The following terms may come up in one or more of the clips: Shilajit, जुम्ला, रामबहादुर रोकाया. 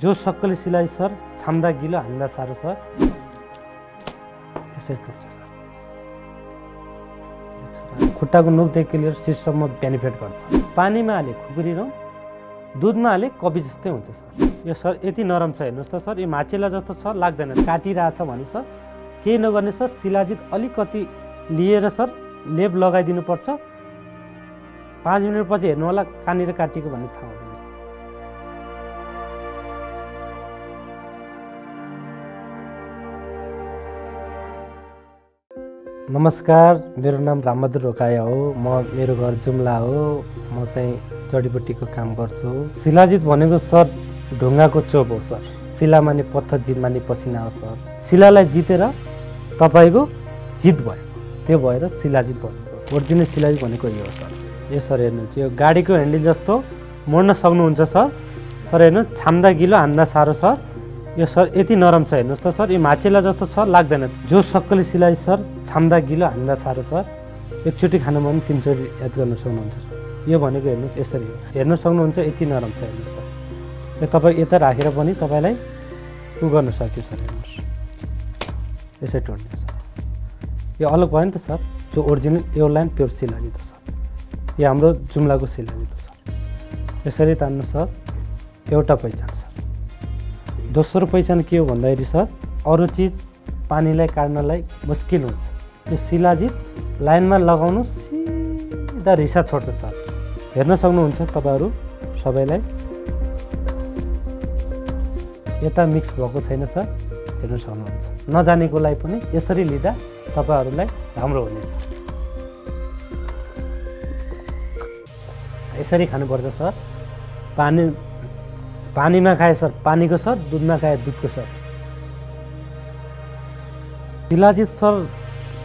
जो सक्कली सिलाइ सर छाम्दा गिलो हान्दा साह्रो छ यसरी टुट्छ सर। खुट्टाको नोकदेखि लिएर शीर्षसम्म बेनिफिट गर्छ। पानीमा हाले खुकुरी रौँ, दुधमा हाले कफी जस्तै हुन्छ सर। यो सर यति नरम छ हेर्नुस् त सर, यो माचेला जस्तो छ, लाग्दैन काटिरहेछ भने सर केही नगर्ने सर। शिलाजित अलिकति लिएर सर लेप लगाइदिनुपर्छ। 5 मिनटपछि हेर्नु होला कहाँनिर काटिएको भन्ने थाहा हुन्छ। नमस्कार, मेरो नाम रामबहादुर रोकाया हो। मेरो घर जुम्ला हो। म चाहिँ जडीबुटी को काम गर्छु। शिलाजित भनेको सर ढुंगा को चोप हो सर। शिला माने पत्थर, जित माने पसिना हो सर। शिलालाई जितेर तपाईको जित भयो, त्यो भएर शिलाजित भन्नु। ओरिजिनल शिलाजित भनेको यो हो सर। यो सर हेर्नुहुन्छ, यो गाडी को ह्यान्डल जस्तो मोड्न सक्नुहुन्छ सर, तर हेर्नु छाम्दा गिलो हान्दा साह्रो सर। यो सर यति नरम छ हेर्नुस् त सर, यो माचेला जस्तो छ, लाग्दैन। जो सक्कली सिलाइ सर छाम्दा गिलो हान्दा साह्रो सर। एकचोटि खानुमा पनि 3 चोटि याद गर्न सक्नुहुन्छ सर। यो भनेको हेर्नुहोस् यसरी हेर्न सक्नुहुन्छ, यति नरम छ हेर्नुहोस् सर। यो तपाईँ यता राखेर पनि तपाईँलाई उ गर्न सक्यो सर। हेर्नुहोस् यसरी टोड्नु सर। यो अलग भयो नि त सर, जो ओरिजिनल यो लाइन प्योर शिलाजित हो सर। यो हाम्रो जुम्लाको शिलाजित हो सर। यसरी तान्नु सर, एउटा पहिचान सर। दोस्रो पहिचान के हो भन्दाखेरि सर, अरु चीज पानीलाई काट्नलाई मुस्किल हुन्छ। यो शिलाजित लाइनमा लगाउनु सिधा रिसा छोड्छ सर। हेर्न सक्नुहुन्छ तपाईहरू सबैलाई, यता मिक्स भएको छैन सर। हेर्न सक्नुहुन्छ, नजानेकोलाई पनि यसरी लिँदा तपाईहरूलाई राम्रो हुनेछ। यसरी खानुपर्छ सर। पानीमा खाए सर पानी को सर, दूधमा खाए दूध को सर। शिलाजित सर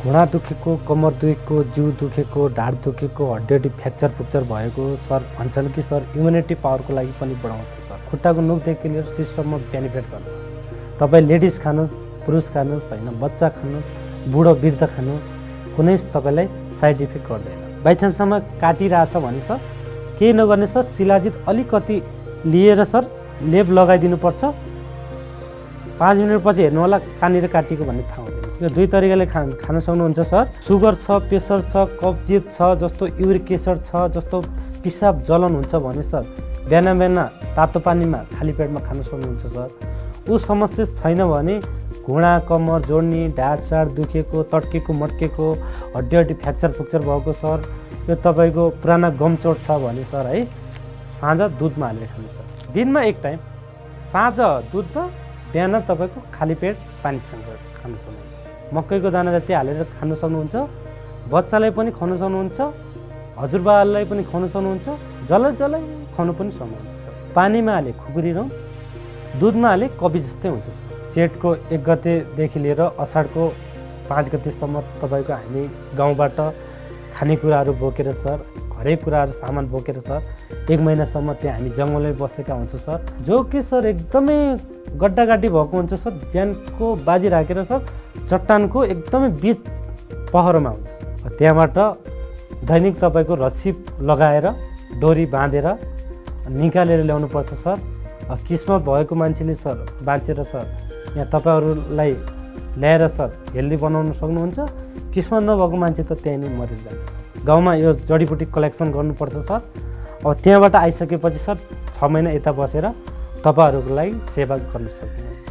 घुँडा दुखेको, कमर दुखेको, जिउ दुखेको, ढाड दुखेको, हड्डी फ्रैक्चर फ्रैक्चर भएको सर भन्छन् कि सर इम्युनिटी पावर को लागि पनि बढाउँछ सर। खुट्टा को नोकदेखि लिएर शीर्षसम्म बेनिफिट गर्छ। तपाई लेडिज खानुस्, पुरुष खानुस्, हैन बच्चा खानुस्, बुढो वृद्ध खानु, कुनै तपाईलाई साइड इफेक्ट गर्दैन। बाइचान्समा काटिरहेछ भने सर केही नगर्ने सर। शिलाजित अलिकति लिएर सर लेप लगाइदिनुपर्छ। 5 मिनटपछि हेर्नु होला कहाँनिर काटिएको भन्ने थाहा हुन्छ। यो 2 तरिकाले खान सक्नुहुन्छ सर। सुगर छ, प्रेसर छ, कब्जियत छ, जस्तो युरिक एसिड छ, जस्तो पिसाब जलन हुन्छ भने सर बिहान बिहान तातो पानीमा खाली पेटमा खान सक्नुहुन्छ सर। ऊ समस्या छैन भने घुँडा, कमर, जोड्नी, ढाडसाड दुखेको, टट्केको मट्केको, हड्डी हड्डी फ्र्याक्चर फ्र्याक्चर भएको सर, यो तपाईँको पुराना गमचोट छ भने सर है साँझ दूधमा हालेर खानु सर। दिनमा 1 टाइम, साँझ दूधमा, बिहान तपाईको खाली पेट पानीसँग खान सक्नुहुन्छ। मकैको दाना जति हालेर खान सक्नुहुन्छ। बच्चालाई पनि खुवाउन सक्नुहुन्छ, हजुरबालाई पनि खुवाउन सक्नुहुन्छ, जलै जलै खुवाउन पनि सक्नुहुन्छ सर। पानीमा हाले खुकुरी रौँ, दुधमा हाले कफी जस्तै हुन्छ सर। जेठको 1 गतेदेखि लिएर असाढको 5 गतेसम्म तपाईँको हामी गाउँबाट खानेकुराहरू बोकेर सर, हरेक कुराहरू सामान बोकेर सर 1 महिनासम्म त्यहाँ हामी जङ्गलमै बसेका हुन्छौँ सर। जो कि सर एकदमै गड्डागाडी भएको हुन्छ सर। ज्यानको बाजी राखेर सर चट्टानको एकदमै बिच पहरोमा हुन्छ सर। त्यहाँबाट दैनिक तपाईँको रस्सी लगाएर डोरी बाँधेर निकालेर ल्याउनुपर्छ सर। किस्मत भएको मान्छेले सर बाँचेर सर यहाँ तपाईँहरूलाई ल्याएर सर हेल्दी बनाउन सक्नुहुन्छ। किस्मत नभएको मान्छे त त्यहीँ नै मरेर जान्छ सर। गाउँमा यो जडीबुटी कलेक्सन गर्नुपर्छ सर। अब त्यहाँबाट आइसकेपछि सर 6 महिना यता बसेर तपाईँहरूको लागि सेवा गर्न सक्नुहुन्छ।